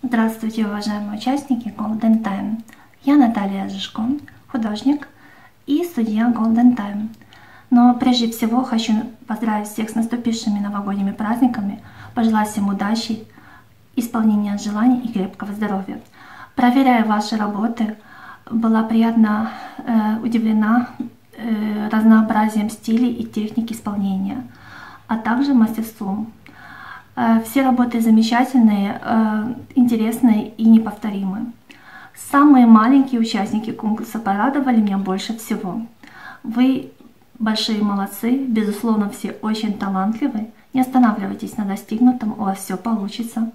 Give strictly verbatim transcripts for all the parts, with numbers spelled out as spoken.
Здравствуйте, уважаемые участники Golden Time. Я Наталья Жижко, художник и студия Golden Time. Но прежде всего хочу поздравить всех с наступившими новогодними праздниками, пожелать всем удачи, исполнения желаний и крепкого здоровья. Проверяя ваши работы, была приятно э, удивлена э, разнообразием стилей и техники исполнения, а также мастерством. Все работы замечательные, интересные и неповторимые. Самые маленькие участники конкурса порадовали меня больше всего. Вы большие молодцы, безусловно, все очень талантливы. Не останавливайтесь на достигнутом, у вас все получится.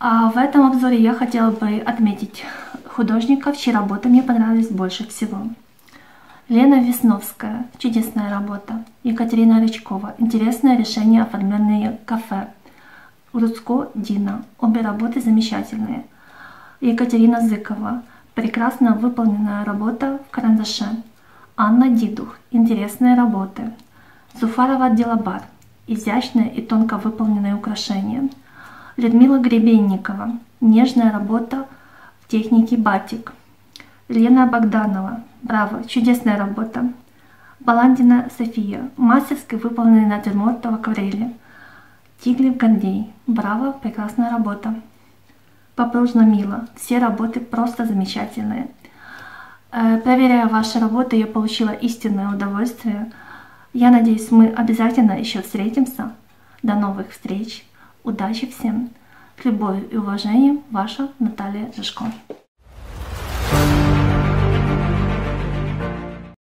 А в этом обзоре я хотела бы отметить художников, чьи работы мне понравились больше всего. Лена Весновская, чудесная работа. Екатерина Рычкова, интересное решение оформления кафе. Руцко Дина, обе работы замечательные. Екатерина Зыкова, прекрасно выполненная работа в карандаше. Анна Дидух, интересные работы. Зуфарова Дилабар, изящное и тонко выполненное украшение. Людмила Гребенникова, нежная работа в технике батик. Лена Богданова, браво, чудесная работа. Баландина София, мастерски выполненный натюрморт в акварели. Тигли в Гандей, браво, прекрасная работа. Попружно Мила, все работы просто замечательные. Проверяя ваши работы, я получила истинное удовольствие. Я надеюсь, мы обязательно еще встретимся. До новых встреч, удачи всем. С любовью и уважением, ваша Наталья Жижко.